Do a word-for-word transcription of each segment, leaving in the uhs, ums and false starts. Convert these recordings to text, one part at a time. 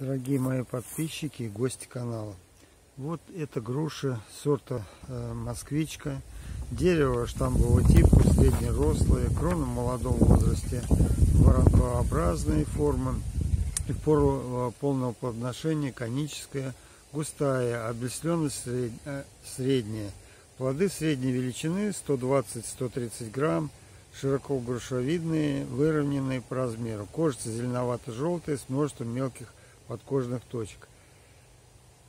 Дорогие мои подписчики и гости канала, вот это груша сорта э, Москвичка, дерево штамбового типа, среднерослое, крона в молодом возрасте, воронкообразные формы, и в пору э, полного плодоношения коническая, густая, облесленность сред... э, средняя, плоды средней величины сто двадцать — сто тридцать грамм, широко грушевидные, выровненные по размеру, кожица зеленовато-желтая с множеством мелких подкожных точек.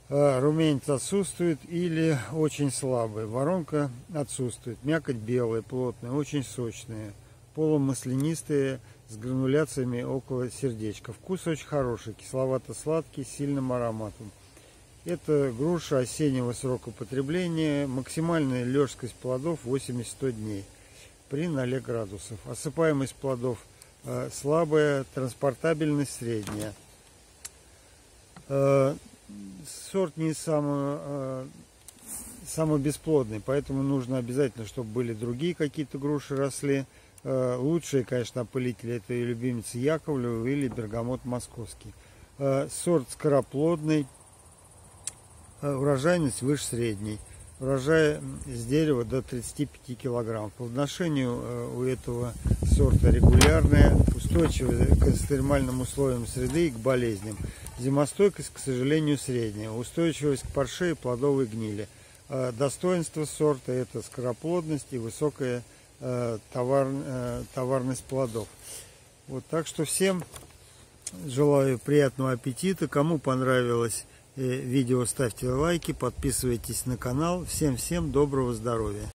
Румянец отсутствует или очень слабый. Воронка отсутствует. Мякоть белая, плотная, очень сочная. Полумаслянистые, с грануляциями около сердечка. Вкус очень хороший, кисловато-сладкий, с сильным ароматом. Это груша осеннего срока потребления. Максимальная лежкость плодов восемьдесят — сто дней при ноль градусов. Осыпаемость плодов слабая, транспортабельность средняя. Сорт не самый, самый бесплодный, поэтому нужно обязательно, чтобы были другие какие-то груши росли. Лучшие, конечно, опылители — это любимицы Яковлева или бергамот Московский. Сорт скороплодный, урожайность выше средней. Урожай с дерева до тридцати пяти килограмм. Плодоношение у этого сорта регулярное, устойчивое к экстремальным условиям среды и к болезням. Зимостойкость, к сожалению, средняя. Устойчивость к парше и плодовой гнили. Достоинство сорта – это скороплодность и высокая товар, товарность плодов. Вот, так что всем желаю приятного аппетита. Кому понравилось видео, ставьте лайки, подписывайтесь на канал. Всем-всем доброго здоровья!